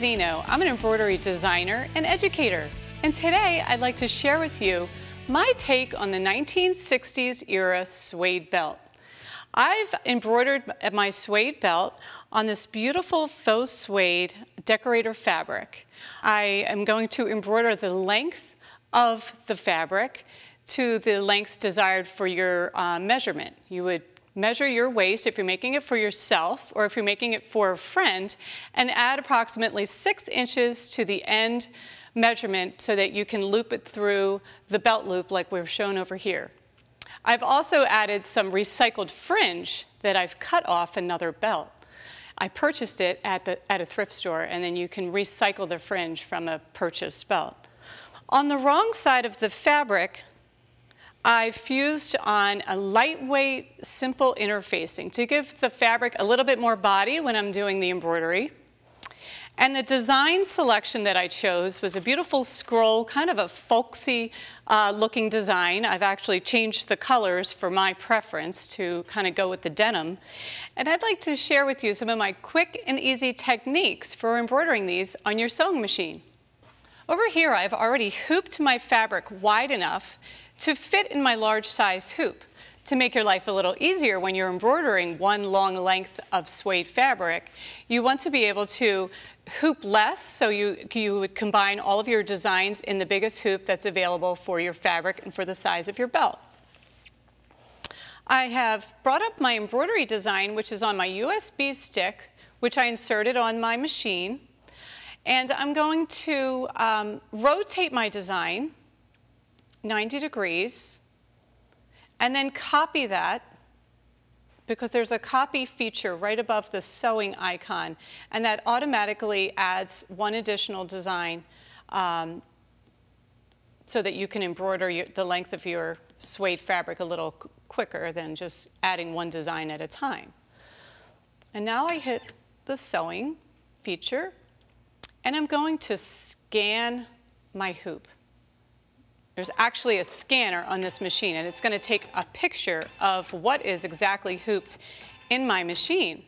Zeno. I'm an embroidery designer and educator, and today I'd like to share with you my take on the 1960s era suede belt. I've embroidered my suede belt on this beautiful faux suede decorator fabric. I am going to embroider the length of the fabric to the length desired for your measurement. You would measure your waist if you're making it for yourself or if you're making it for a friend, and add approximately 6 inches to the end measurement so that you can loop it through the belt loop like we're shown over here. I've also added some recycled fringe that I've cut off another belt. I purchased it at a thrift store, and then you can recycle the fringe from a purchased belt. On the wrong side of the fabric, I fused on a lightweight, simple interfacing to give the fabric a little bit more body when I'm doing the embroidery. And the design selection that I chose was a beautiful scroll, kind of a folksy looking design. I've actually changed the colors for my preference to kind of go with the denim. And I'd like to share with you some of my quick and easy techniques for embroidering these on your sewing machine. Over here, I've already hooped my fabric wide enough to fit in my large size hoop. To make your life a little easier when you're embroidering one long length of suede fabric, you want to be able to hoop less, so you would combine all of your designs in the biggest hoop that's available for your fabric and for the size of your belt. I have brought up my embroidery design, which is on my USB stick, which I inserted on my machine. And I'm going to rotate my design 90 degrees. And then copy that, because there's a copy feature right above the sewing icon, and that automatically adds one additional design so that you can embroider the length of your suede fabric a little quicker than just adding one design at a time. And now I hit the sewing feature, and I'm going to scan my hoop. There's actually a scanner on this machine, and it's going to take a picture of what is exactly hooped in my machine.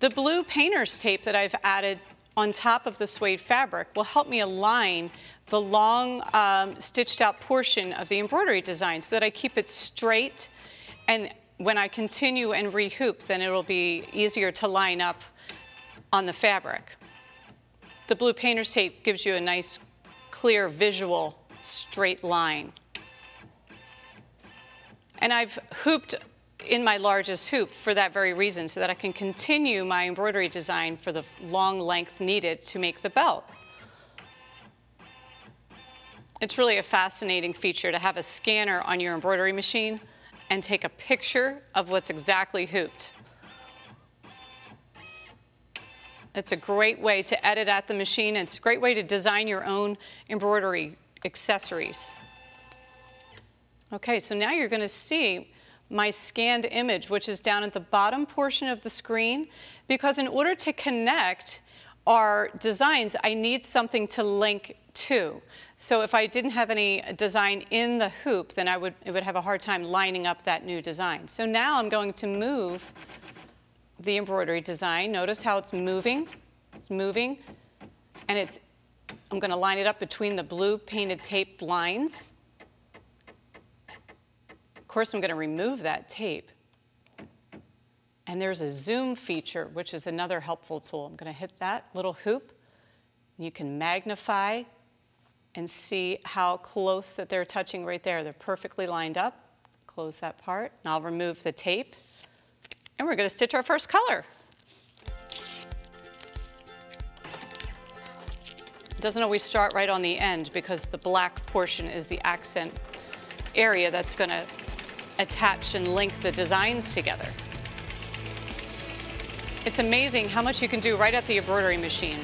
The blue painter's tape that I've added on top of the suede fabric will help me align the long stitched out portion of the embroidery design so that I keep it straight, and when I continue and rehoop, then it'll be easier to line up on the fabric. The blue painter's tape gives you a nice, clear, visual, straight line. And I've hooped in my largest hoop for that very reason, so that I can continue my embroidery design for the long length needed to make the belt. It's really a fascinating feature to have a scanner on your embroidery machine and take a picture of what's exactly hooped. It's a great way to edit at the machine, and it's a great way to design your own embroidery accessories. Okay, so now you're going to see my scanned image, which is down at the bottom portion of the screen, because in order to connect our designs, I need something to link to. So if I didn't have any design in the hoop, then it would have a hard time lining up that new design. So now I'm going to move the embroidery design. Notice how it's moving, and I'm going to line it up between the blue painted tape lines. Of course, I'm going to remove that tape. And there's a zoom feature, which is another helpful tool. I'm going to hit that little hoop. You can magnify and see how close that they're touching right there. They're perfectly lined up. Close that part, and I'll remove the tape. And we're going to stitch our first color. It doesn't always start right on the end, because the black portion is the accent area that's going to attach and link the designs together. It's amazing how much you can do right at the embroidery machine.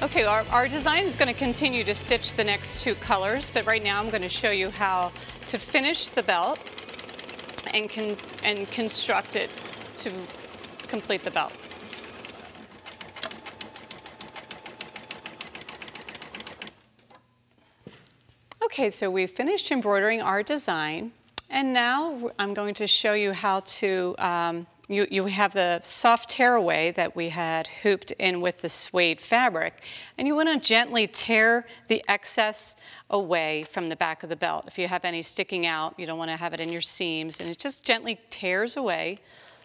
Okay, our design is going to continue to stitch the next two colors, but right now I'm going to show you how to finish the belt and construct it to complete the belt. Okay, so we've finished embroidering our design, and now I'm going to show you how to, you have the soft tearaway that we had hooped in with the suede fabric, and you want to gently tear the excess away from the back of the belt. If you have any sticking out, you don't want to have it in your seams, and it just gently tears away,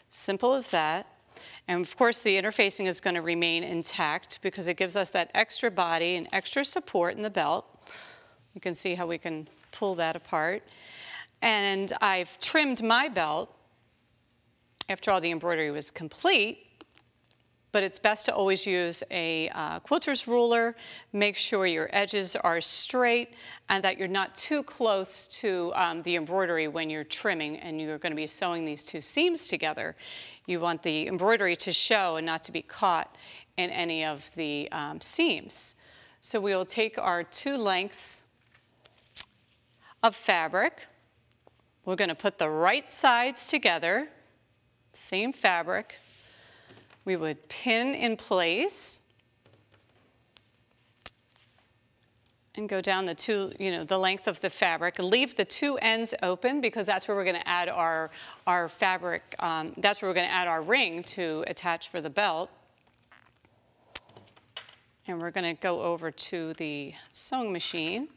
simple as that. And of course the interfacing is going to remain intact because it gives us that extra body and extra support in the belt. You can see how we can pull that apart. And I've trimmed my belt after all the embroidery was complete, but it's best to always use a quilter's ruler. Make sure your edges are straight and that you're not too close to the embroidery when you're trimming and you're going to be sewing these two seams together. You want the embroidery to show and not to be caught in any of the seams. So we will take our two lengths of fabric. We're going to put the right sides together, same fabric. We would pin in place and go down the two, the length of the fabric. Leave the two ends open because that's where we're going to add our fabric. That's where we're going to add our ring to attach for the belt. And we're going to go over to the sewing machine.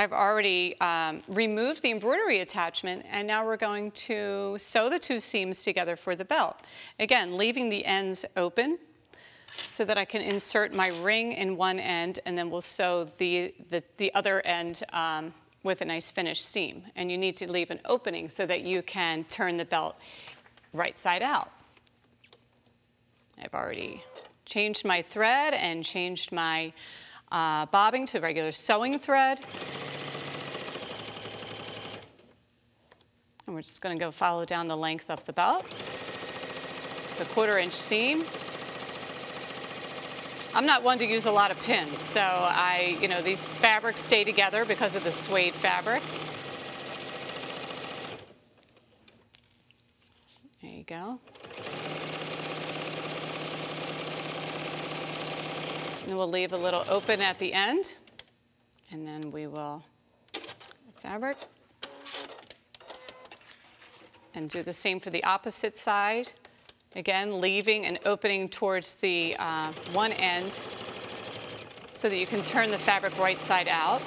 I've already removed the embroidery attachment, and now we're going to sew the two seams together for the belt. Again, leaving the ends open so that I can insert my ring in one end, and then we'll sew the other end with a nice finished seam. And you need to leave an opening so that you can turn the belt right side out. I've already changed my thread and changed my bobbing to regular sewing thread. And we're just going to go follow down the length of the belt, the 1/4 inch seam. I'm not one to use a lot of pins, so these fabrics stay together because of the suede fabric. There you go. And we'll leave a little open at the end, and then we will fabric and do the same for the opposite side. Again, leaving an opening towards the one end so that you can turn the fabric right side out.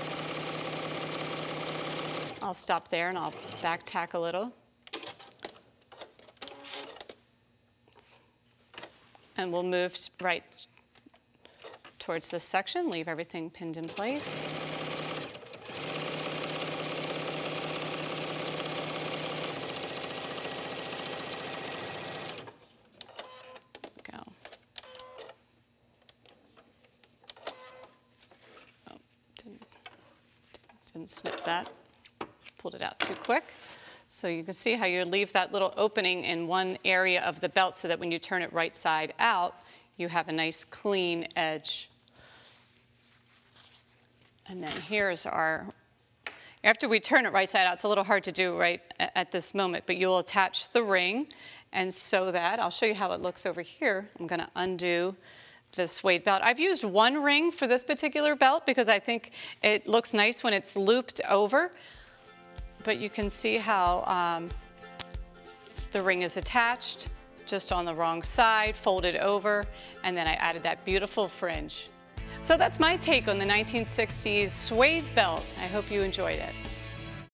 I'll stop there and I'll back tack a little. And we'll move right towards this section, leave everything pinned in place. Go. Oh, didn't snip that. Pulled it out too quick. So you can see how you leave that little opening in one area of the belt so that when you turn it right side out, you have a nice clean edge. And then here's our, after we turn it right side out, it's a little hard to do right at this moment, but you'll attach the ring and sew that. I'll show you how it looks over here. I'm going to undo the suede belt. I've used one ring for this particular belt because I think it looks nice when it's looped over, but you can see how the ring is attached, just on the wrong side, folded over, and then I added that beautiful fringe. So that's my take on the 1960s suede belt. I hope you enjoyed it.